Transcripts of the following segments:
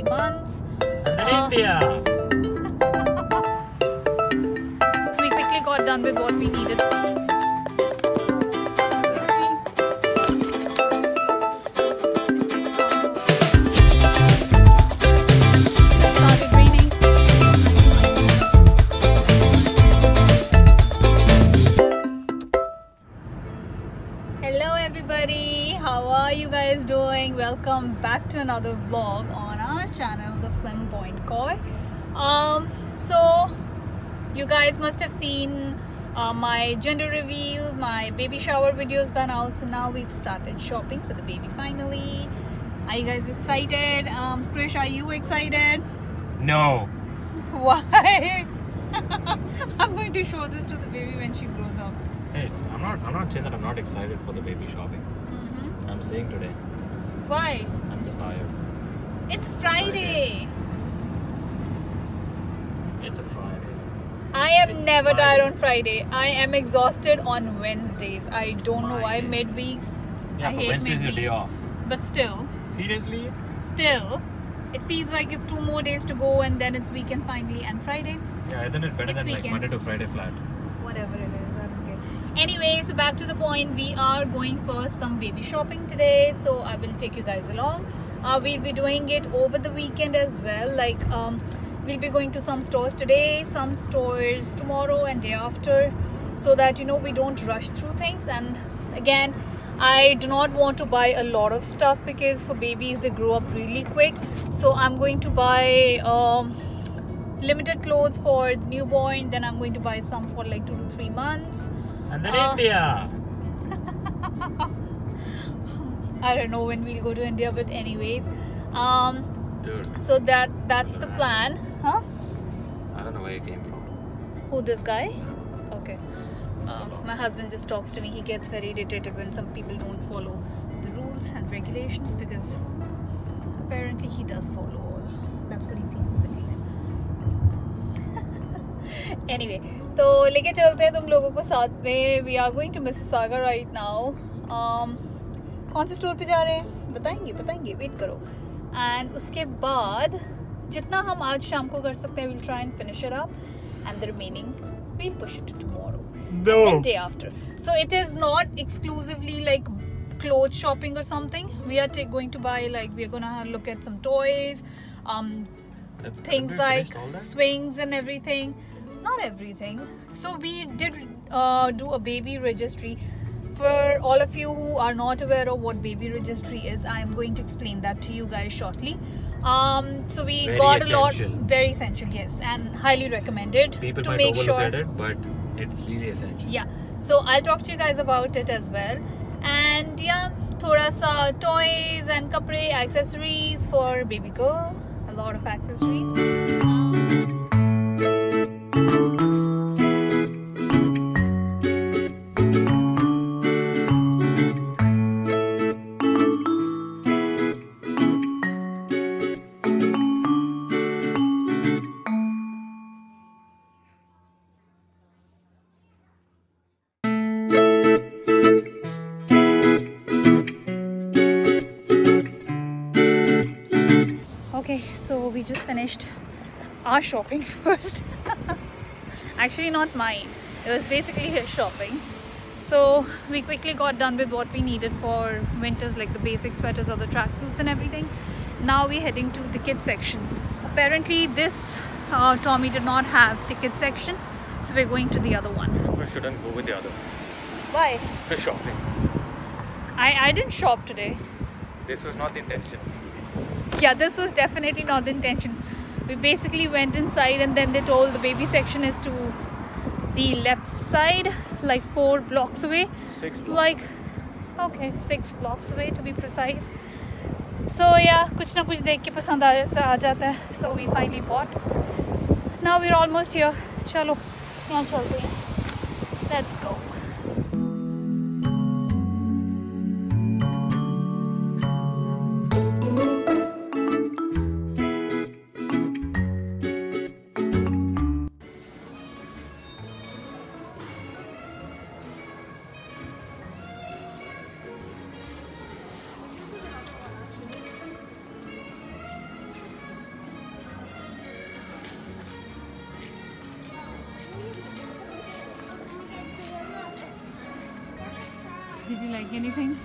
3 months. And India. We quickly got done with what we needed. Welcome back to another vlog on our channel, the Flamboyant Kaur. So you guys must have seen my gender reveal, my baby shower videos by now. So now we've started shopping for the baby finally. Are you guys excited? Krish, are you excited? No. Why? I'm going to show this to the baby when she grows up. Hey, I'm not saying that I'm not excited for the baby shopping. I'm saying today. Why? I'm just tired. It's Friday. It's a Friday. I am never tired on Friday. I am exhausted on Wednesdays. I don't know why. Midweeks. Yeah, I hate Wednesdays your day off. But still. Seriously? Still. It feels like you have 2 more days to go and then it's weekend finally, and Friday. Yeah, isn't it better than weekend, like Monday to Friday flat? Whatever it is. Anyway, so back to the point, we are going for some baby shopping today, so I will take you guys along. We'll be doing it over the weekend as well, like we'll be going to some stores today, some stores tomorrow and day after, so that, you know, we don't rush through things. And again, I do not want to buy a lot of stuff because for babies they grow up really quick, so I'm going to buy limited clothes for newborn, then I'm going to buy some for like 2 to 3 months. And then India. I don't know when we'll go to India, but anyways, dude, so that's the plan, huh? I don't know where you came from. Who, this guy? Okay. My husband just talks to me. He gets very irritated when some people don't follow the rules and regulations, because apparently he does follow all. That's what he feels, at least. Anyway, so leke chalte hain tum logo ko saath mein. We are going to Mississauga right now. Kaun se store pe ja rahe hain? Batayenge, wait karo. And uske baad jitna hum aaj shaam ko kar sakte hain, we'll try and finish it up, and the remaining we'll push it to tomorrow. No. And day after. So it is not exclusively like clothes shopping or something. We are going to buy, like, we're going to look at some toys, things like swings and everything. Not everything. So we did do a baby registry. For all of you who are not aware of what baby registry is, I am going to explain that to you guys shortly. So we got a lot, very essential, yes, and highly recommended. People might overlook it, but it's really essential. Yeah. So I'll talk to you guys about it as well. And yeah, thoda sa toys and kapre, accessories for baby girl. A lot of accessories. So we just finished our shopping first. Actually not mine, it was basically his shopping. So we quickly got done with what we needed for winters, like the basic sweaters or the tracksuits and everything. Now we're heading to the kids section. Apparently this Tommy did not have the kids section, so we're going to the other one. We shouldn't go with the other. Why? For shopping. I didn't shop today. This was not the intention. Yeah, this was definitely not the intention. We basically went inside and then they told the baby section is to the left side, like 4 blocks away. 6 blocks. Like, okay, 6 blocks away to be precise. So yeah, kuch na kuch dekh ke pasand aa jata hai. So we finally bought. Now we're almost here. Chalo, yahan chalte hain. Let's go. Did you like anything?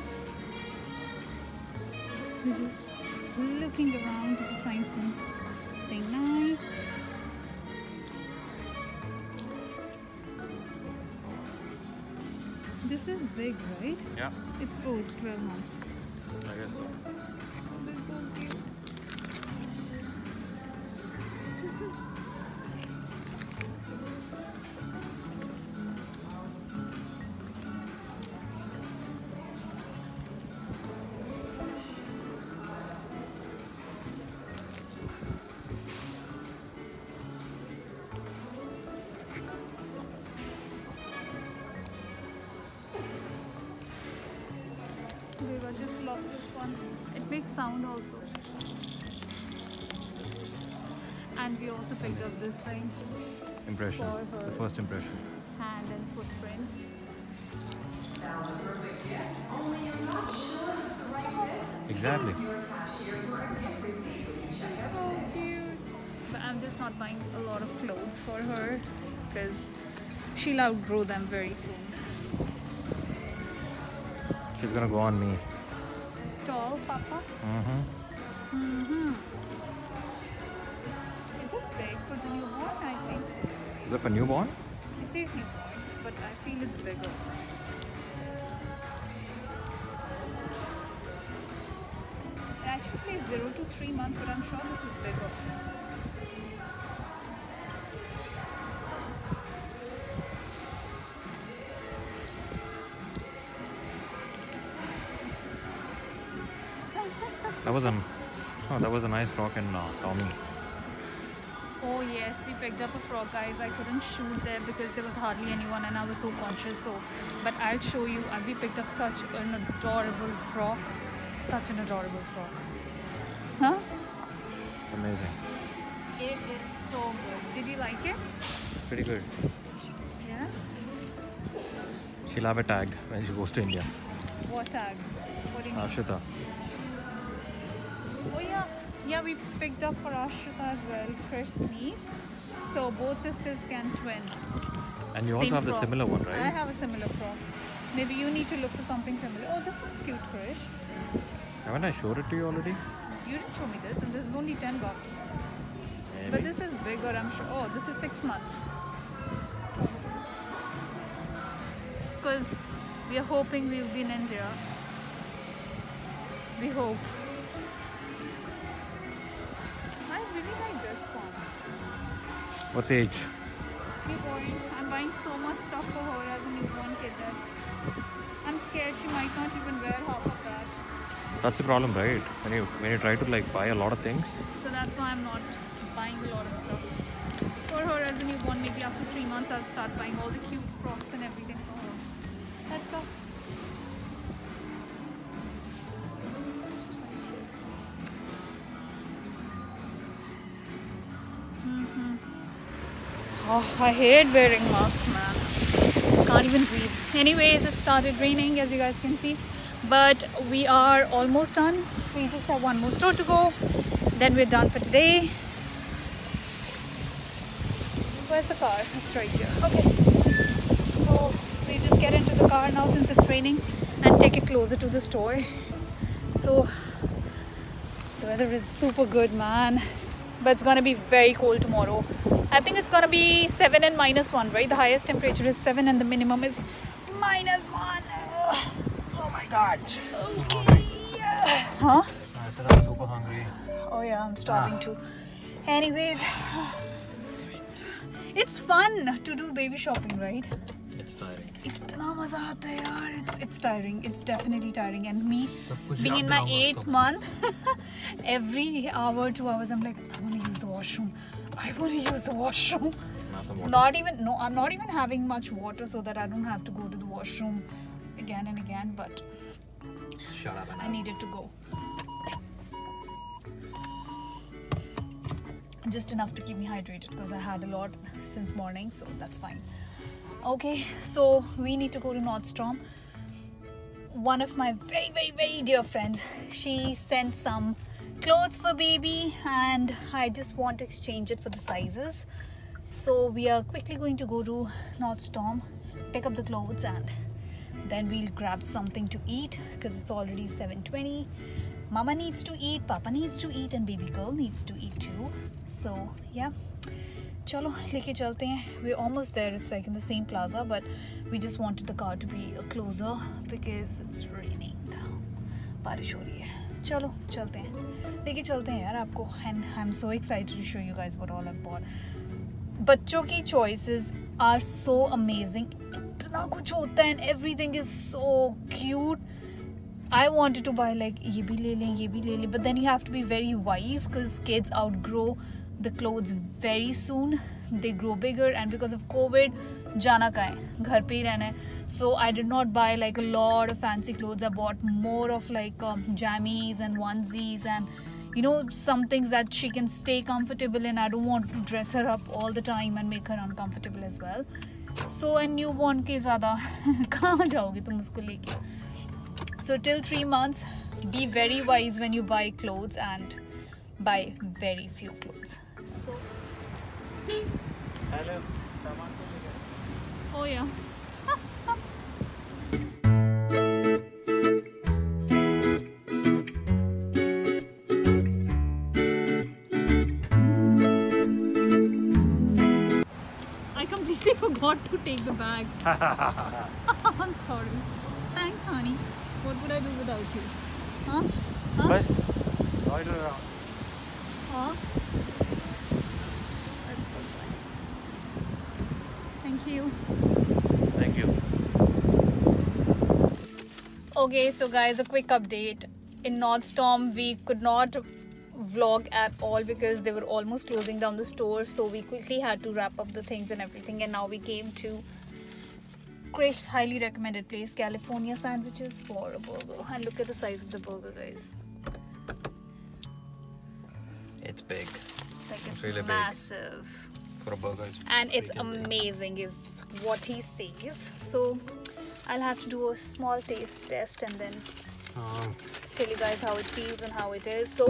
We're just looking around to find something nice. This is big, right? Yeah. It's old, it's 12 months. I guess so. Oh, that's so cute. We will just lock this one. It makes sound also. And we also picked up this thing. Impression. For her. The first impression. Hand and footprints. Exactly. So cute. But I'm just not buying a lot of clothes for her because she'll outgrow them very soon. She's gonna go on me. Tall, Papa? Mm-hmm. Mm-hmm. Is this big for the newborn? I think so. Is it for newborn? It says newborn, but I feel it's bigger. It actually says 0 to 3 months, but I'm sure this is bigger. That was a nice frog in Tommy. Oh yes, we picked up a frog, guys. I couldn't shoot there because there was hardly anyone and I was so conscious. But I'll show you. We picked up such an adorable frog. Such an adorable frog. Huh? It's amazing. It is so good. Did you like it? Pretty good. Yeah? She'll have a tag when she goes to India. What tag? What do you mean? Ashrita. Oh yeah, we picked up for Ashrita as well, Krish's niece. So both sisters can twin. And you also have the similar one, right? I have a similar frog. Maybe you need to look for something similar. Oh, this one's cute, Krish. Haven't I showed it to you already? You didn't show me this, and this is only $10. Maybe. But this is bigger, I'm sure. Oh, this is 6 months. Because we are hoping we'll be in India. We hope. What's the age? Newborn. I'm buying so much stuff for her as a newborn kid. I'm scared she might not even wear half of that. That's the problem, right? When you try to like buy a lot of things. So that's why I'm not buying a lot of stuff. For her as a newborn, maybe after 3 months I'll start buying all the cute frocks and everything for her. Let's go. Oh, I hate wearing masks, man. Can't even breathe. Anyways, it started raining as you guys can see. But we are almost done. We just have one more store to go. Then we're done for today. Where's the car? It's right here. Okay. So we just get into the car now since it's raining and take it closer to the store. So the weather is super good, man. But it's gonna be very cold tomorrow. I think it's gonna be 7 and minus 1, right? The highest temperature is 7 and the minimum is minus 1. Ugh. Oh my god. Okay. Yeah. Huh? I said I'm super hungry. Oh yeah, I'm starving too. Anyways, it's fun to do baby shopping, right? It's tiring. It's tiring. It's definitely tiring. And me being in my 8th month, every hour, 2 hours, I'm like, I want to use the washroom. I want to use the washroom. I'm not even having much water so that I don't have to go to the washroom again and again, but shut up, I needed to go. Just enough to keep me hydrated because I had a lot since morning, so that's fine. Okay, so we need to go to Nordstrom. One of my very, very, very dear friends, she sent some clothes for baby and I just want to exchange it for the sizes. So we are quickly going to go to Nordstrom, pick up the clothes and Then we'll grab something to eat because it's already 7:20. Mama needs to eat, Papa needs to eat, and baby girl needs to eat too. So yeah, chalo, leke chalte hain. We're almost there. It's like in the same plaza, but we just wanted the car to be closer because it's raining. बारिश हो रही है. चलो चलते हैं, लेके चलते हैं यार आपको. And I'm so excited to show you guys what all I've bought. बच्चों की choices are so amazing. इतना कुछ होता है and everything is so cute. I wanted to buy like ये भी ले लें, ये भी ले लें, but then you have to be very wise because kids outgrow the clothes very soon. They grow bigger, and because of COVID, जाना का है, घर पे ही रहना है. So I did not buy like a lot of fancy clothes. I bought more of like jammies and onesies and you know some things that she can stay comfortable in. I don't want to dress her up all the time and make her uncomfortable as well. So and newborn के ज़्यादा कहाँ जाओगे तुम उसको लेके? So till 3 months, be very wise when you buy clothes and buy very few clothes. So, hello. Oh yeah. I completely forgot to take the bag. I'm sorry. Thanks, honey. What would I do without you? Huh? Huh? Bus, ride around. Huh? That's good, guys. Thank you. Thank you. Okay, so guys, a quick update. In Nordstrom, we could not vlog at all because they were almost closing down the store. So we quickly had to wrap up the things and everything. And now we came to Krish's highly recommended place, California Sandwiches, for a burger. And look at the size of the burger, guys. It's big. Like it's really massive. Big. For a burger. And it's really amazing, big. Is what he says. So I'll have to do a small taste test and then tell you guys how it feels and how it is. So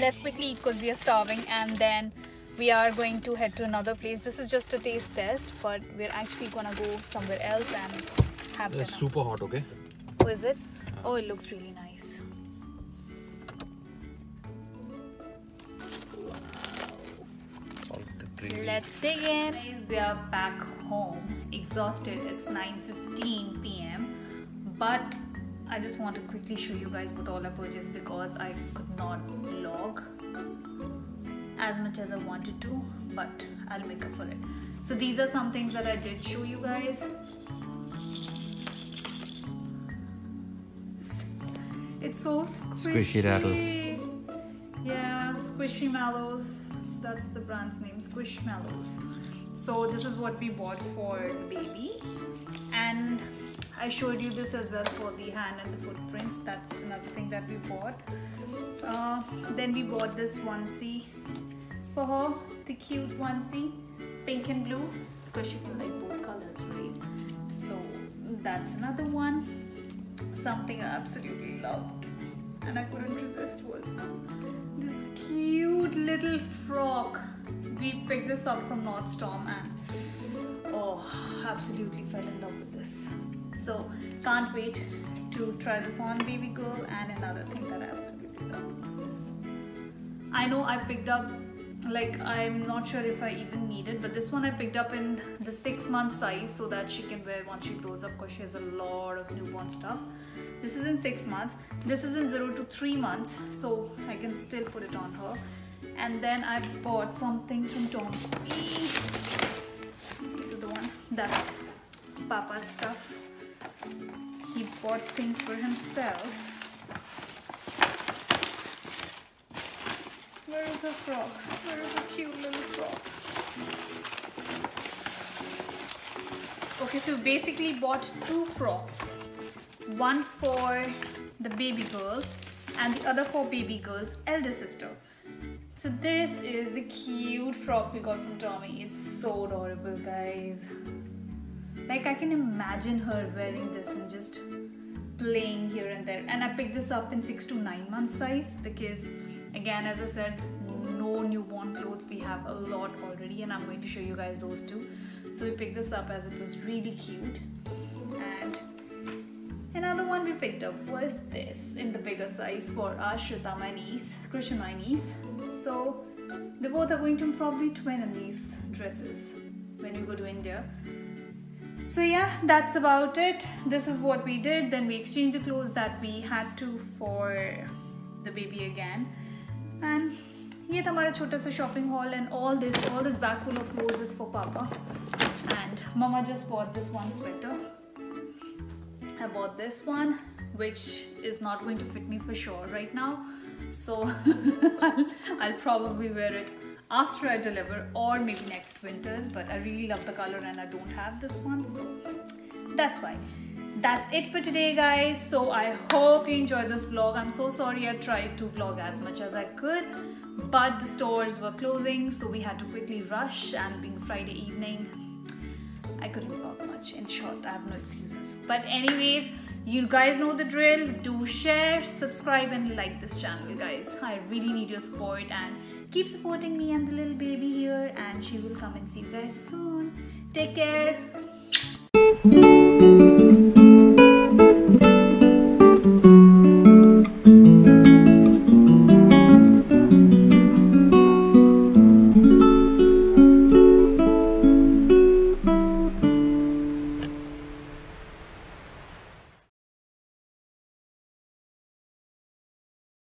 let's quickly eat because we are starving, and then we are going to head to another place. This is just a taste test, but we're actually gonna go somewhere else and have dinner. It's super hot, okay? Oh, is it? Oh, it looks really nice. Let's dig in. Guys, we are back home, exhausted. It's 9:15 p.m. But I just want to quickly show you guys what all I purchased because I could not vlog as much as I wanted to, but I'll make up for it. So these are some things that I did show you guys. It's so squishy. Squishy rattles. Yeah, Squishmallows. That's the brand's name, Squishmallows. So this is what we bought for the baby, and I showed you this as well for the hand and the footprints. That's another thing that we bought. Then we bought this onesie for her, the cute onesie, pink and blue, because she can like both colors, right? So that's another one. Something I absolutely loved and I couldn't resist was this cute little frock. We picked this up from Nordstrom and oh, absolutely fell in love with this. So can't wait to try this on, baby girl. And another thing that I absolutely loved is this. I know I picked up, like I'm not sure if I even need it, but this one I picked up in the 6-month size so that she can wear once she grows up because she has a lot of newborn stuff. This is in 6 months. This is in 0 to 3 months, so I can still put it on her. And then I bought some things from Tommy. These are the one. That's Papa's stuff. He bought things for himself. Where is her frog? Where is her cute little frog? Okay, so basically bought 2 frogs. One for the baby girl and the other for baby girl's elder sister. So this is the cute frog we got from Tommy. It's so adorable, guys. Like I can imagine her wearing this and just playing here and there. And I picked this up in 6 to 9 month size because, again, as I said, no newborn clothes. We have a lot already, and I'm going to show you guys those too. So we picked this up as it was really cute. And picked up was this in the bigger size for Ashrita, my niece, Krish and my niece. So they both are going to probably twin in these dresses when we go to India. So yeah, that's about it. This is what we did. Then we exchanged the clothes that we had to for the baby again. And this is our small shopping haul, and all this bag full of clothes is for Papa. And Mama just bought this one sweater. I bought this one, which is not going to fit me for sure right now. So I'll probably wear it after I deliver, or maybe next winters, but I really love the color and I don't have this one, so that's why. That's it for today, guys. So I hope you enjoyed this vlog. I'm so sorry I tried to vlog as much as I could, but the stores were closing, so we had to quickly rush, and being Friday evening, I couldn't vlog much. In short, I have no excuses. But anyways, you guys know the drill. Do share, subscribe and like this channel, guys. I really need your support, and keep supporting me and the little baby here, and she will come and see you guys soon. Take care.